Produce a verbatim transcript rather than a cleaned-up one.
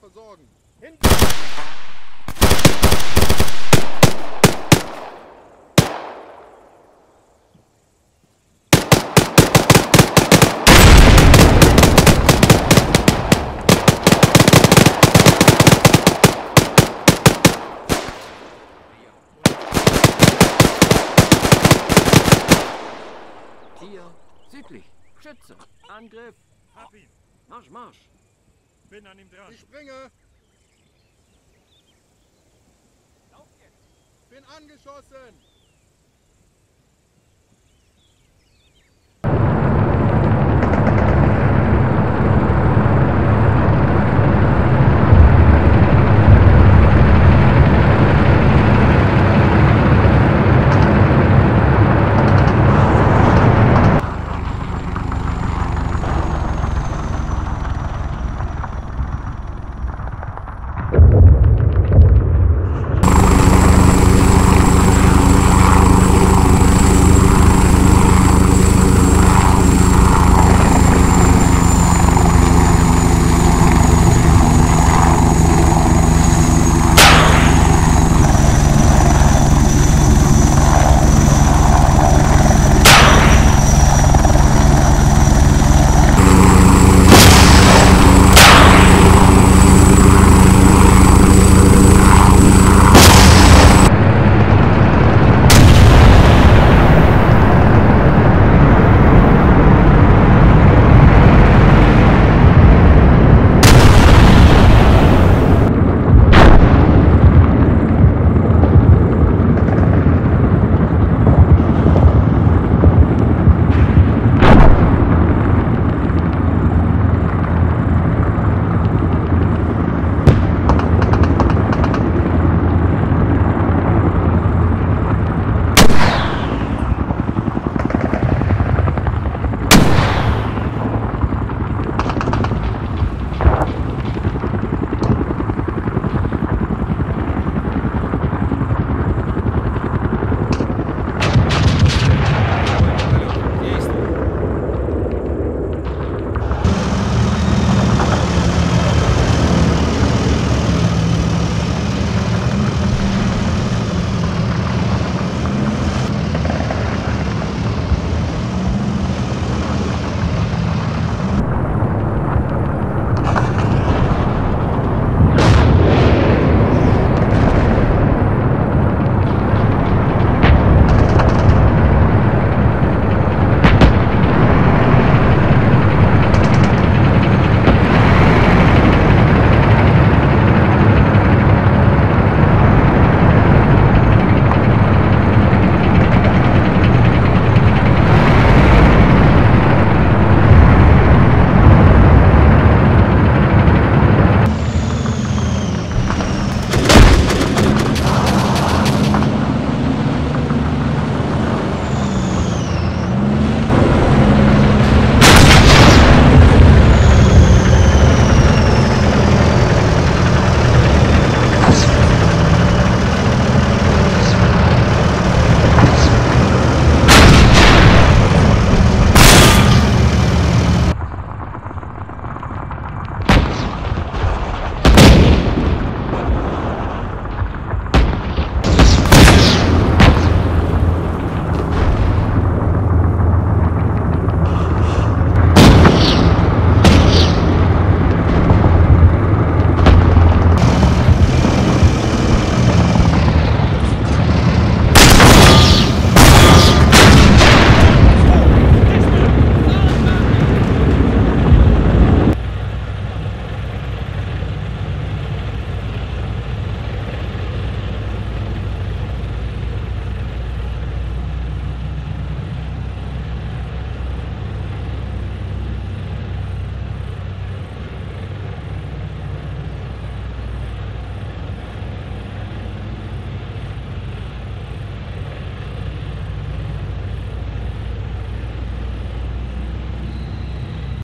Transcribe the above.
Versorgen. Hin Tier südlich. Schütze. Angriff. Hab ihn. Marsch, Marsch. Bin an ihm dran. Ich springe. Lauf jetzt. Bin angeschossen.